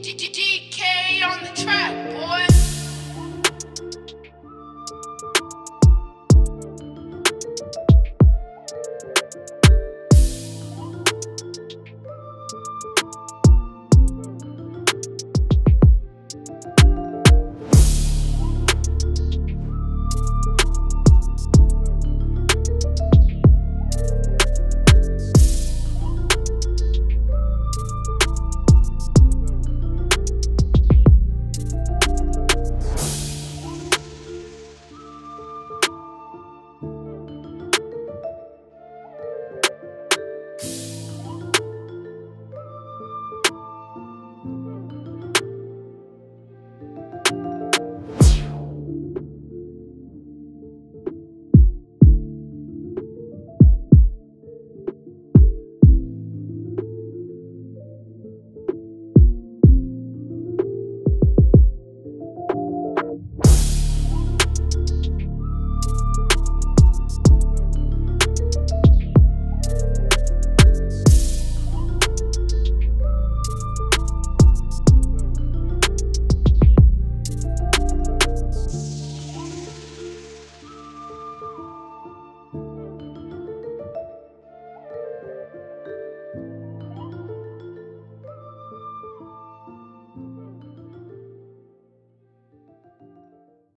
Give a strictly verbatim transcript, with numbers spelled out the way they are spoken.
D K on the track.